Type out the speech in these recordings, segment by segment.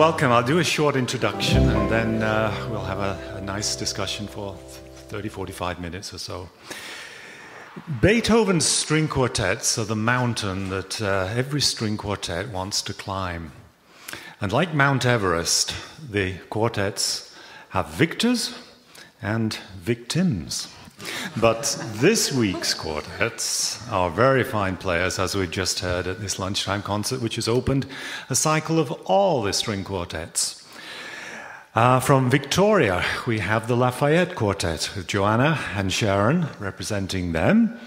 welcome. I'll do a short introduction and then we'll have a nice discussion for 30-45 minutes or so. Beethoven's string quartets are the mountain that every string quartet wants to climb. And like Mount Everest, the quartets have victors and victims. But this week's quartets are very fine players, as we just heard at this lunchtime concert, which has opened a cycle of all the string quartets. From Victoria, we have the Lafayette Quartet, with Joanna and Sharon representing them.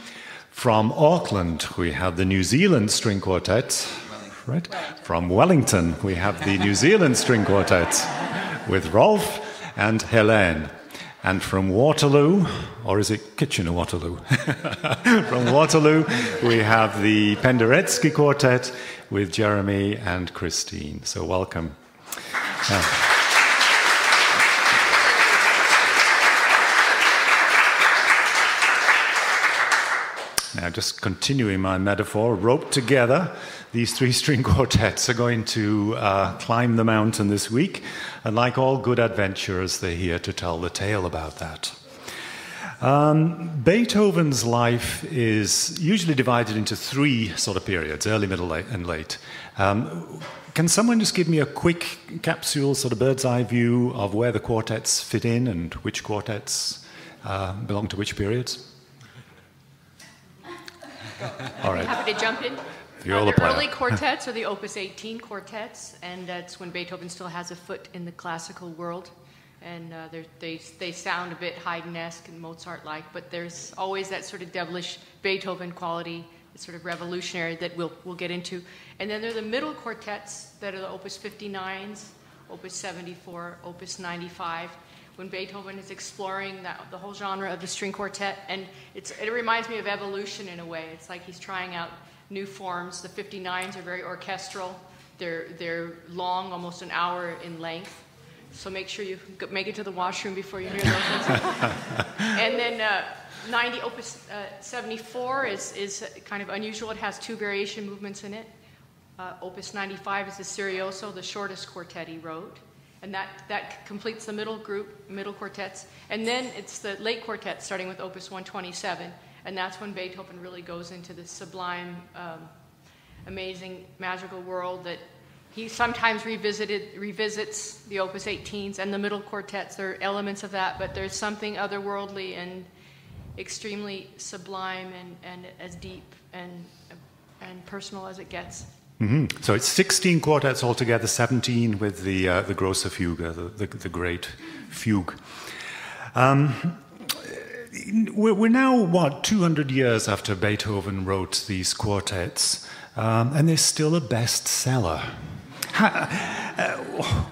From Auckland, we have the New Zealand String Quartet. Right? From Wellington, we have the New Zealand String Quartet, with Rolf and Helene. And from Waterloo, or is it Kitchener-Waterloo? From Waterloo, we have the Penderecki Quartet with Jeremy and Christine. So welcome. Now, just continuing my metaphor, roped together, these three string quartets are going to climb the mountain this week, and like all good adventurers, they're here to tell the tale about that. Beethoven's life is usually divided into three sort of periods, early, middle, late, and late. Can someone just give me a quick capsule, sort of bird's eye view of where the quartets fit in and which quartets belong to which periods? All right. Happy to jump in. The early quartets are the Opus 18 quartets, and that's when Beethoven still has a foot in the classical world. And they sound a bit Haydn-esque and Mozart-like, but there's always that sort of devilish Beethoven quality, sort of revolutionary, that we'll get into. And then there are the middle quartets that are the Opus 59s, Opus 74, Opus 95. When Beethoven is exploring the whole genre of the string quartet. And it reminds me of evolution in a way. It's like he's trying out new forms. The 59s are very orchestral. They're long, almost an hour in length. So make sure you make it to the washroom before you hear those things. And then Opus 74 is kind of unusual. It has two variation movements in it. Opus 95 is the Serioso, the shortest quartet he wrote. And that completes the middle group, middle quartets. And then it's the late quartets, starting with Opus 127. And that's when Beethoven really goes into this sublime, amazing, magical world that he sometimes revisits the Opus 18s and the middle quartets. There are elements of that, but there's something otherworldly and extremely sublime and as deep and personal as it gets. Mm-hmm. So it's 16 quartets altogether, 17 with the Grosse Fuge, the great fugue. We're now, what, 200 years after Beethoven wrote these quartets, and they're still a bestseller.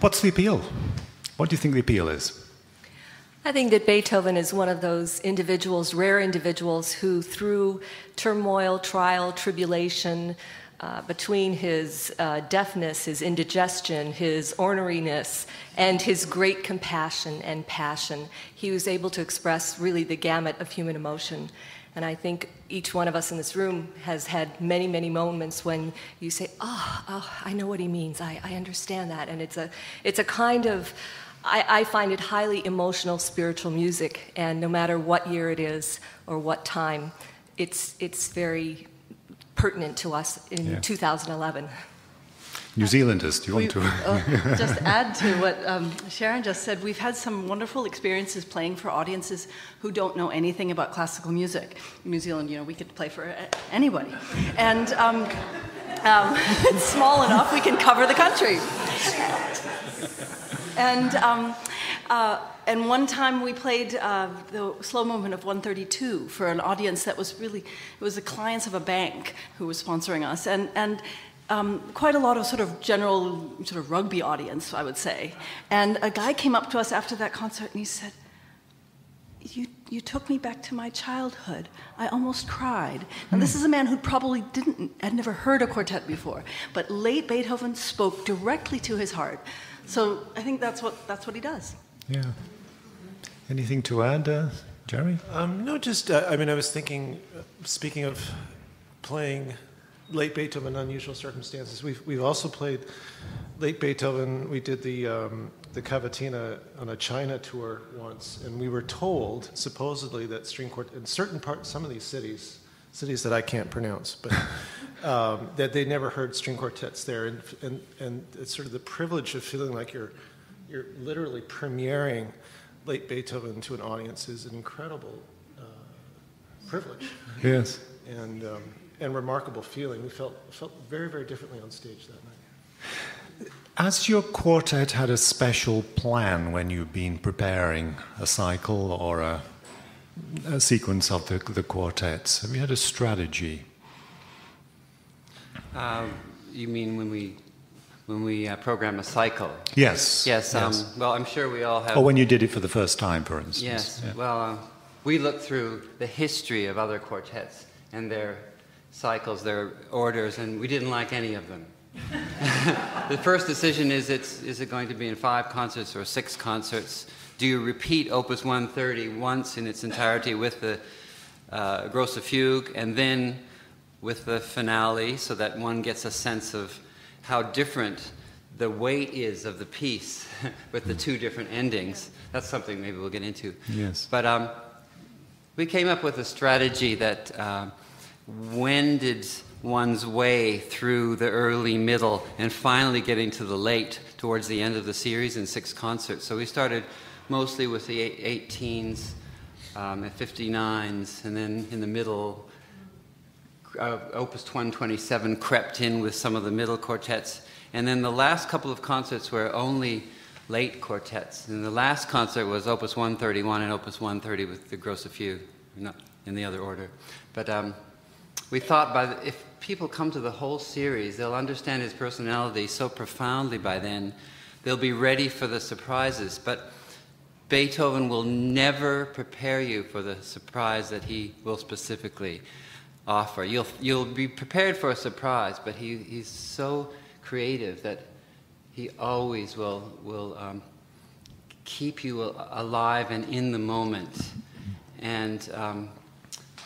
What's the appeal? What do you think the appeal is? I think that Beethoven is one of those individuals, rare individuals, who through turmoil, trial, tribulation, between his deafness, his indigestion, his orneriness, and his great compassion and passion, he was able to express really the gamut of human emotion. And I think each one of us in this room has had many, many moments when you say, oh, I know what he means, I understand that. And it's a kind of, I find it highly emotional spiritual music, and no matter what year it is or what time, it's very pertinent to us in 2011. New Zealanders, do you want to? Just add to what Sharon just said. We've had some wonderful experiences playing for audiences who don't know anything about classical music. In New Zealand, you know, we could play for anybody. And it's small enough, we can cover the country. And one time we played the slow movement of 132 for an audience that was really, it was the clients of a bank who was sponsoring us, and quite a lot of sort of general sort of rugby audience, I would say. And a guy came up to us after that concert and he said, You took me back to my childhood. I almost cried. And this is a man who probably had never heard a quartet before, but late Beethoven spoke directly to his heart. So I think that's what he does. Yeah. Anything to add, Jerry? No, just, I mean, I was thinking, speaking of playing late Beethoven in unusual circumstances, we've also played late Beethoven, we did the cavatina on a China tour once, and we were told, supposedly, that string quartet, in certain parts, some of these cities that I can't pronounce, but that they never heard string quartets there, and it's sort of the privilege of feeling like you're literally premiering late Beethoven to an audience is an incredible privilege. Yes. And remarkable feeling. We felt very, very differently on stage that night. Has your quartet had a special plan when you've been preparing a cycle or a sequence of the quartets? Have you had a strategy? You mean when we program a cycle? Yes. Yes. Yes. Well, I'm sure we all have. Or when you did it for the first time, for instance. Yes. Yeah. Well, we look through the history of other quartets and their cycles, their orders, and we didn't like any of them. The first decision is, is it going to be in 5 concerts or 6 concerts? Do you repeat Opus 130 once in its entirety with the Grosse Fuge and then with the finale, so that one gets a sense of how different the weight is of the piece with the 2 different endings? That's something maybe we'll get into. Yes. But we came up with a strategy that wended one's way through the early, middle, and finally getting to the late towards the end of the series in 6 concerts. So we started mostly with the 18s and 59s, and then in the middle, Opus 127 crept in with some of the middle quartets. And then the last couple of concerts were only late quartets. And the last concert was Opus 131 and Opus 130 with the Grosse Fuge, not in the other order. But we thought if people come to the whole series, they'll understand his personality so profoundly by then, they'll be ready for the surprises. But Beethoven will never prepare you for the surprise that he will specifically offer. You'll be prepared for a surprise, but he's so creative that he always will keep you alive and in the moment. And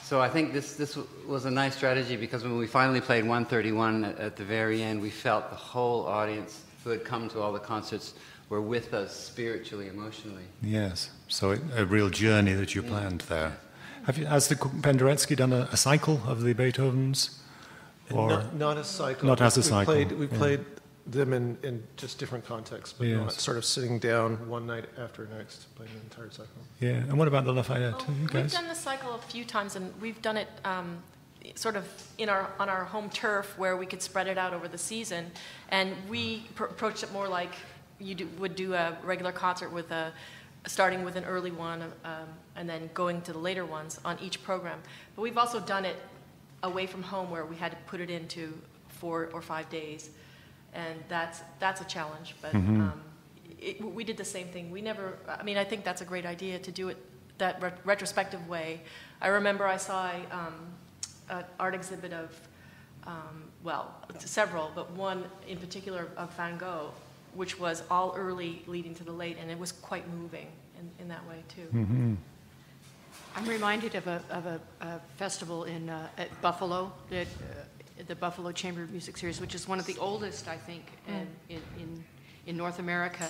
so I think this was a nice strategy, because when we finally played 131 at the very end, we felt the whole audience who had come to all the concerts were with us spiritually, emotionally. Yes, so a real journey that you planned there. Has the Penderecki done a cycle of the Beethovens? Or not a cycle. Not as a cycle. We played them in just different contexts, but yes, not sort of sitting down one night after next, playing the entire cycle. Yeah, and what about the Lafayette? Oh, you guys? We've done the cycle a few times, and we've done it sort of on our home turf, where we could spread it out over the season, and we approached it more like you would do a regular concert with a. Starting with an early one and then going to the later ones on each program. But we've also done it away from home, where we had to put it into 4 or 5 days, and that's a challenge. But we did the same thing. We never. I mean, I think that's a great idea to do it that retrospective way. I remember I saw an art exhibit of several, but one in particular of Van Gogh, which was all early leading to the late, and it was quite moving in that way, too. Mm-hmm. I'm reminded of a festival at Buffalo, the Buffalo Chamber of Music Series, which is one of the oldest, I think, in North America.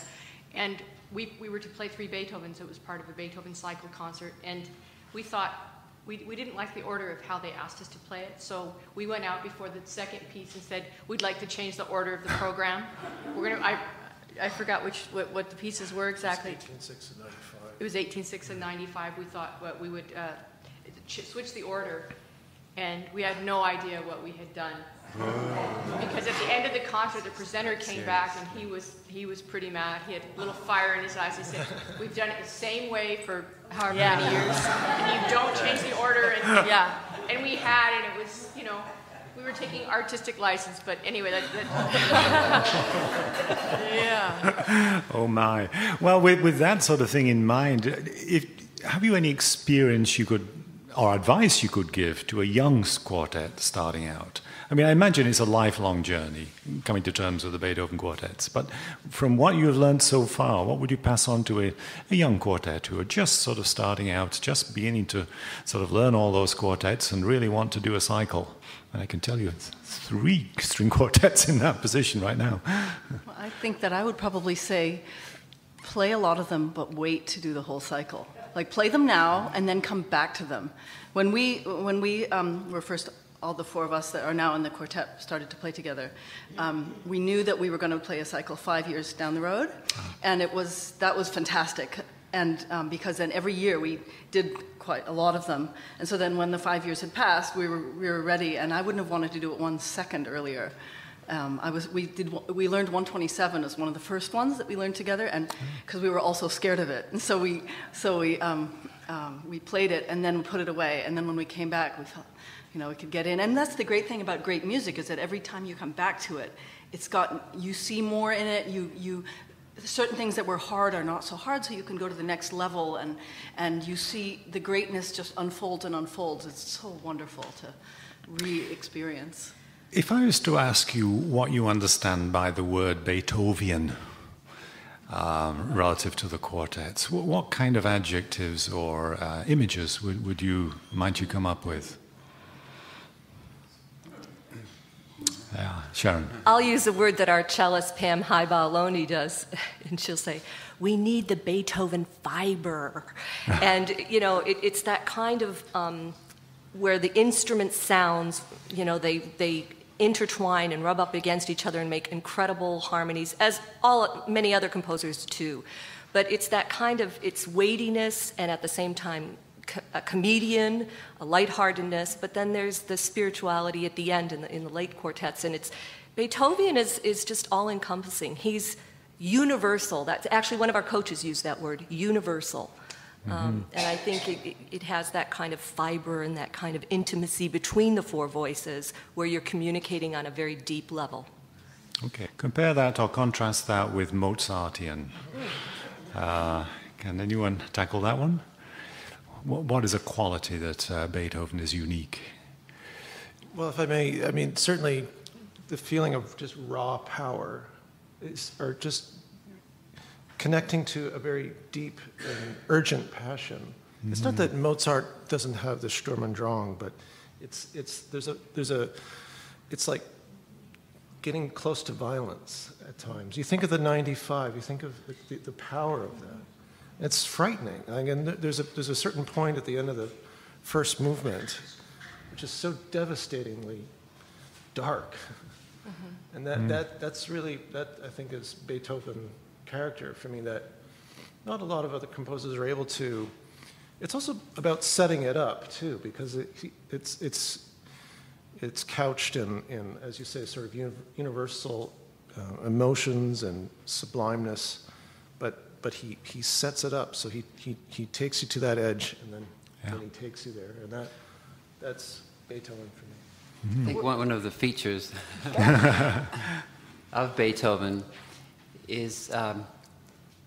And we were to play 3 Beethovens. It was part of a Beethoven cycle concert, and we thought, we didn't like the order of how they asked us to play it, so we went out before the second piece and said, we'd like to change the order of the program. We're gonna. I forgot what the pieces were exactly. It was 18-6 and 95. It was 18-6 and 95. We thought we would switch the order, and we had no idea what we had done. Because at the end of the concert, the presenter came back, and he was pretty mad. He had a little fire in his eyes. He said, "We've done it the same way for however many years, and you don't change the order." And and we had, and it was we were taking artistic license, but anyway, yeah. Oh my! Well, with that sort of thing in mind, have you any experience you could or advice you could give to a young quartet starting out? I mean, I imagine it's a lifelong journey, coming to terms with the Beethoven quartets, but from what you have learned so far, what would you pass on to a young quartet who are just sort of starting out, just beginning to sort of learn all those quartets and really want to do a cycle? And I can tell you, it's 3 string quartets in that position right now. Well, I think that I would probably say, play a lot of them, but wait to do the whole cycle. Like, play them now and then come back to them. When we were first, all the 4 of us that are now in the quartet started to play together, we knew that we were going to play a cycle 5 years down the road, and that was fantastic. And because then every year we did quite a lot of them, and so then when the 5 years had passed, we were ready. And I wouldn't have wanted to do it 1 second earlier. We learned 127 as one of the first ones that we learned together, and because we were all so scared of it, and so we played it and then put it away, and then when we came back, we felt, you know, we could get in. And that's the great thing about great music, is that every time you come back to it, you see more in it. Certain things that were hard are not so hard, so you can go to the next level, and you see the greatness just unfolds and unfolds. It's so wonderful to re-experience. If I was to ask you what you understand by the word Beethovian relative to the quartets, what kind of adjectives or images might you come up with? Yeah, Sharon. I'll use a word that our cellist Pam Haiba-Aloni does, and she'll say, "We need the Beethoven fiber," and you know, it's that kind of where the instrument sounds, you know, they intertwine and rub up against each other and make incredible harmonies, as many other composers too. But it's that kind of weightiness and at the same time a comedian, a lightheartedness, but then there's the spirituality at the end in the late quartets. And Beethoven is just all-encompassing. He's universal. That's actually one of our coaches used that word, universal. And I think it has that kind of fiber and that kind of intimacy between the 4 voices where you're communicating on a very deep level. Okay. Compare that or contrast that with Mozartian. Can anyone tackle that one? What is a quality that Beethoven is unique? Well, if I may, I mean, certainly the feeling of just raw power, or just connecting to a very deep and urgent passion. Mm-hmm. It's not that Mozart doesn't have the Sturm und Drang, but it's like getting close to violence at times. You think of the 95. You think of the power of that. It's frightening. I mean, there's a certain point at the end of the first movement, which is so devastatingly dark, mm-hmm. and that's really I think is Beethoven character for me, that not a lot of other composers are able to. It's also about setting it up too, because it's couched in, as you say, sort of universal emotions and sublimeness, but he sets it up, so he takes you to that edge, and then he takes you there, and that's Beethoven for me. Mm-hmm. I think one of the features of Beethoven is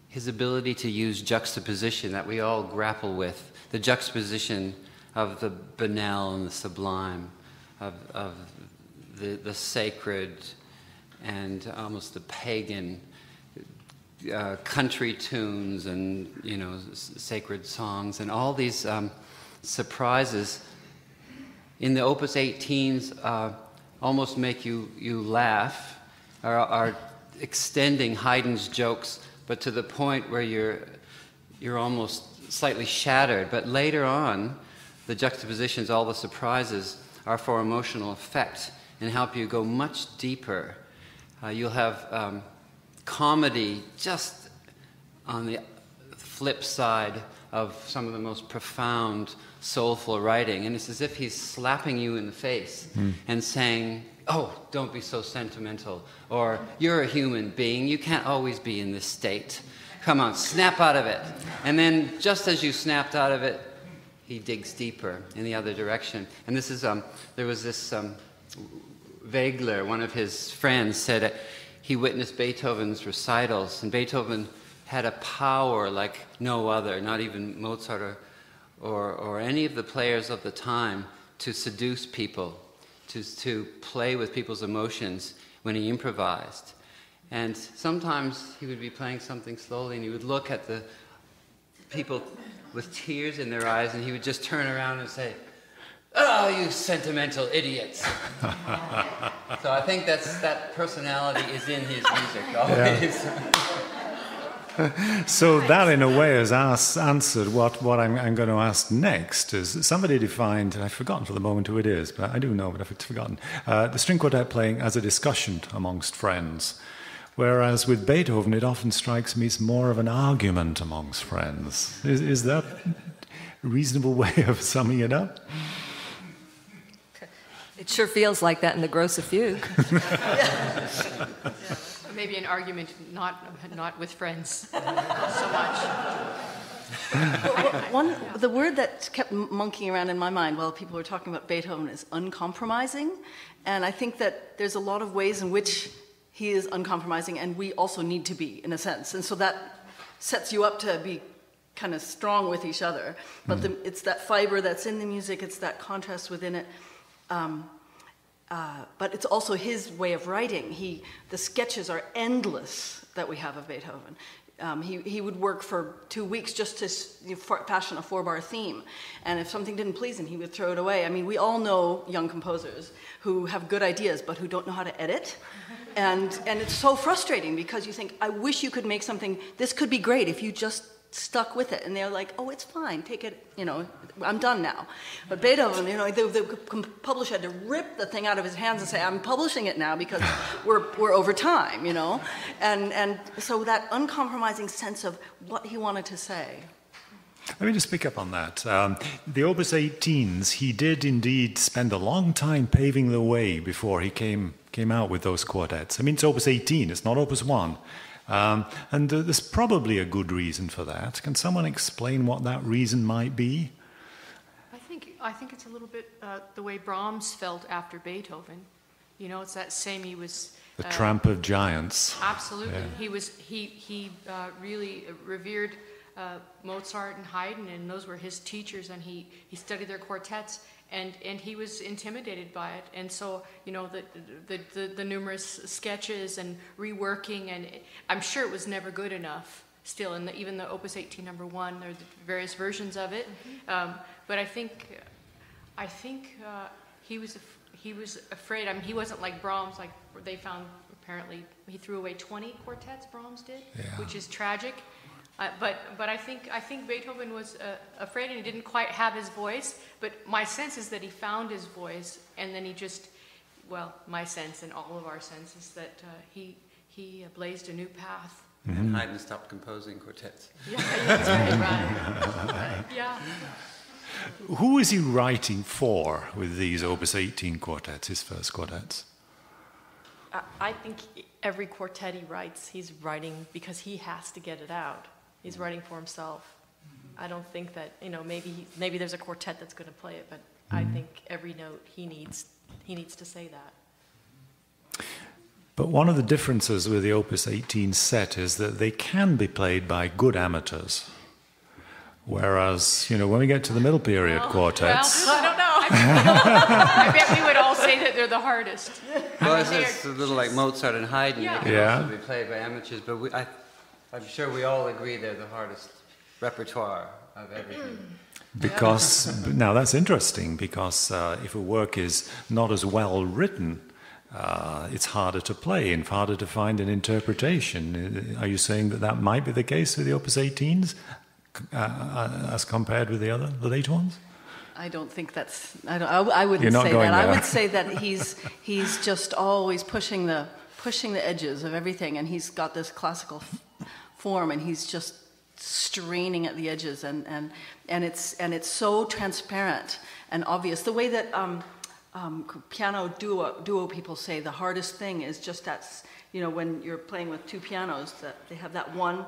his ability to use juxtaposition that we all grapple with, the juxtaposition of the banal and the sublime, of the sacred and almost the pagan. Country tunes and, you know, sacred songs and all these surprises in the Opus 18s almost make you laugh, are extending Haydn's jokes, but to the point where you're almost slightly shattered. But later on, the juxtapositions, all the surprises, are for emotional effect and help you go much deeper. You'll have comedy just on the flip side of some of the most profound soulful writing, and it's as if he's slapping you in the face and saying, "Oh, don't be so sentimental," or "You're a human being, you can't always be in this state, come on, snap out of it." And then just as you snapped out of it, he digs deeper in the other direction. And this is there was this Wegler, one of his friends, said he witnessed Beethoven's recitals, and Beethoven had a power like no other, not even Mozart or any of the players of the time to seduce people, to play with people's emotions when he improvised. And sometimes he would be playing something slowly and he would look at the people with tears in their eyes and he would just turn around and say, "Oh, you sentimental idiots." So I think that personality is in his music always. Yeah. So that in a way has answered what I'm going to ask next. Is somebody defined, and I've forgotten for the moment who it is, but I do know, but I've forgotten, the string quartet playing as a discussion amongst friends. Whereas with Beethoven, it often strikes me as more of an argument amongst friends. Is that a reasonable way of summing it up? It sure feels like that in the Grosse Fuge. Yeah. Yeah. Maybe an argument not with friends so much. The word that kept monkeying around in my mind while people were talking about Beethoven is uncompromising. And I think that there's a lot of ways in which he is uncompromising, and we also need to be, in a sense. And so that sets you up to be kind of strong with each other. But it's that fiber that's in the music, it's that contrast within it. But it's also his way of writing. The sketches are endless that we have of Beethoven. He would work for 2 weeks just to fashion a 4-bar theme. And if something didn't please him, he would throw it away. I mean, we all know young composers who have good ideas but who don't know how to edit. And it's so frustrating because you think, I wish you could make something, this could be great if you just stuck with it, and they're like, "Oh, it's fine. Take it. You know, I'm done now." But Beethoven, you know, the publisher had to rip the thing out of his hands and say, "I'm publishing it now because we're over time." You know, and so that uncompromising sense of what he wanted to say. Let me just pick up on that. The Opus 18s, he did indeed spend a long time paving the way before he came out with those quartets. I mean, it's Opus 18. It's not Opus 1. And there's probably a good reason for that. Can someone explain what that reason might be? I think it's a little bit the way Brahms felt after Beethoven. You know, it's that same. He was the tramp of giants. Absolutely, yeah. He really revered Mozart and Haydn, and those were his teachers, and he studied their quartets. And he was intimidated by it, and so you know the numerous sketches and reworking, and I'm sure it was never good enough. Still, and even the Opus 18 #1, there's various versions of it. But I think he was afraid. I mean, he wasn't like Brahms. Like they found apparently he threw away 20 quartets. Brahms did, yeah. Which is tragic. But I think Beethoven was afraid, and he didn't quite have his voice. But my sense is that he found his voice, and then he just, well, my sense and all of our senses that he blazed a new path. And Haydn stopped composing quartets. Yeah, that's right. Yeah. Who is he writing for with these Opus 18 quartets? His first quartets. I think every quartet he writes, he's writing because he has to get it out. He's writing for himself. I don't think that, you know, maybe there's a quartet that's going to play it, but I think every note he needs to say that. But one of the differences with the Opus 18 set is that they can be played by good amateurs, whereas, you know, when we get to the middle period quartets... Well, I don't know. I bet we would all say that they're the hardest. Well, I mean, it's a little like Mozart and Haydn. Yeah. They can also be played by amateurs, but I'm sure we all agree they're the hardest repertoire of everything. Because, now that's interesting, because if a work is not as well written, it's harder to play and harder to find an interpretation. Are you saying that that might be the case with the Opus 18s as compared with the later ones? I don't think that's, I wouldn't say that. I would say that he's just always pushing the edges of everything, and he's got this classical form, and he's just straining at the edges, and it's so transparent and obvious. The way that piano duo people say the hardest thing is just that, you know, when you're playing with two pianos, that they have that one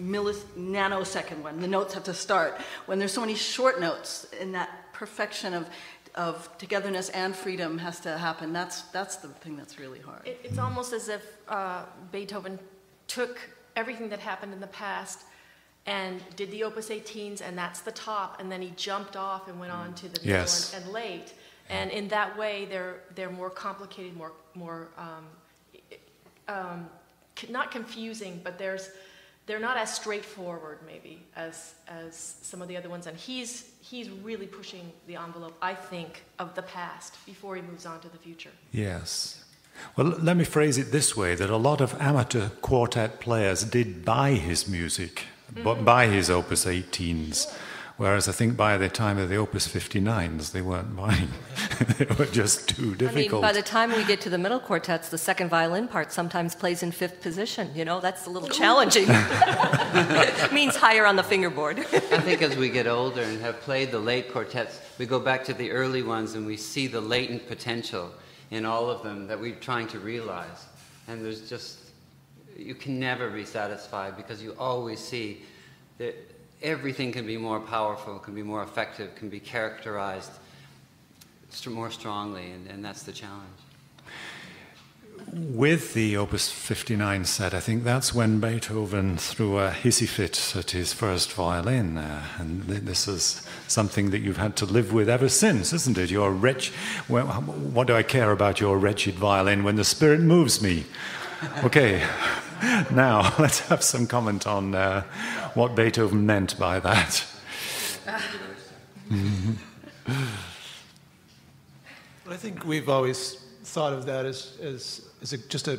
nanosecond when the notes have to start. When there's so many short notes, in that perfection of togetherness and freedom has to happen. That's the thing that's really hard. It's almost as if Beethoven took everything that happened in the past and did the Opus 18s, and that's the top, and then he jumped off and went on to the middle and late. And in that way, they're more complicated, more not confusing, but they're not as straightforward maybe as some of the other ones. And he's really pushing the envelope, I think, of the past before he moves on to the future. Yes. Well, let me phrase it this way, that a lot of amateur quartet players did buy his music, but buy his Opus 18s. Whereas I think by the time of the Opus 59s, they weren't mine. They were just too difficult. I mean, by the time we get to the middle quartets, the second violin part sometimes plays in fifth position. You know, that's a little challenging. It means higher on the fingerboard. I think as we get older and have played the late quartets, we go back to the early ones and we see the latent potential in all of them that we're trying to realize. And there's just, you can never be satisfied because you always see that everything can be more powerful, can be more effective, can be characterized more strongly, and that's the challenge. With the Opus 59 set, I think that's when Beethoven threw a hissy fit at his first violin, and this is something that you've had to live with ever since, isn't it? Your wretch, well, what do I care about your wretched violin when the spirit moves me? Okay. Now, let's have some comment on what Beethoven meant by that. I think we've always thought of that as just a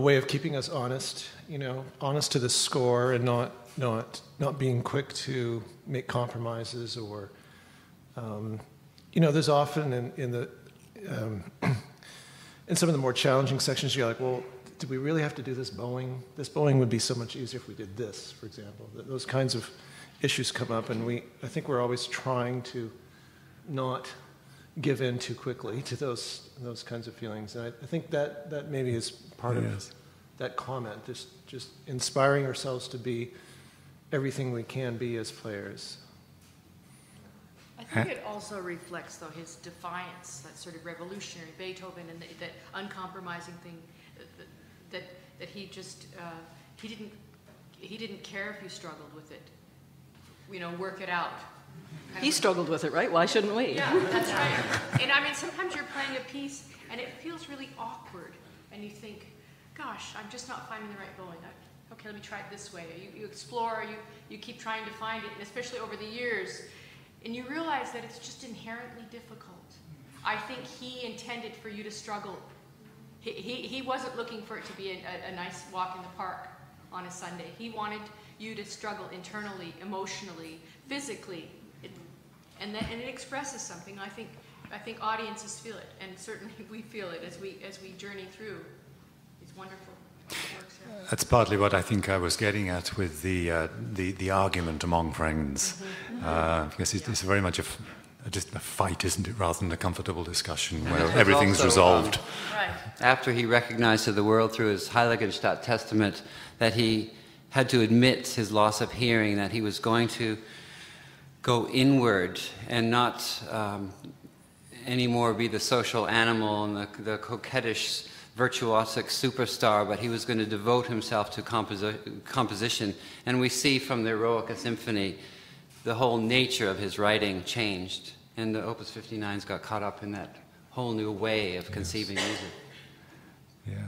way of keeping us honest, you know, honest to the score and not being quick to make compromises or, you know, there's often in some of the more challenging sections you're like, well, do we really have to do this bowing? This bowing would be so much easier if we did this, for example. Those kinds of issues come up, and I think we're always trying to not give in too quickly to those kinds of feelings. And I think that maybe is part of that comment, just inspiring ourselves to be everything we can be as players. I think it also reflects, though, his defiance, that sort of revolutionary Beethoven and that uncompromising thing. That he just he didn't care if you struggled with it, you know, work it out. He struggled with it, right? Why shouldn't we? Yeah, that's right. And I mean, sometimes you're playing a piece and it feels really awkward, and you think, "Gosh, I'm just not finding the right bowing." Okay, let me try it this way. You explore, you keep trying to find it, and especially over the years, and you realize that it's just inherently difficult. I think he intended for you to struggle. He wasn't looking for it to be a nice walk in the park on a Sunday. He wanted you to struggle internally, emotionally, physically, and it expresses something. I think audiences feel it, and certainly we feel it as we journey through. It's wonderful. That's partly what I think I was getting at with the argument among friends, because it's very much just a fight, isn't it, rather than a comfortable discussion where everything's also resolved. Right. After he recognized to the world through his Heiligenstadt Testament that he had to admit his loss of hearing, that he was going to go inward and not anymore be the social animal and the coquettish, virtuosic superstar, but he was going to devote himself to composition. And we see from the Eroica Symphony the whole nature of his writing changed, and the Opus 59s got caught up in that whole new way of conceiving music. Yeah.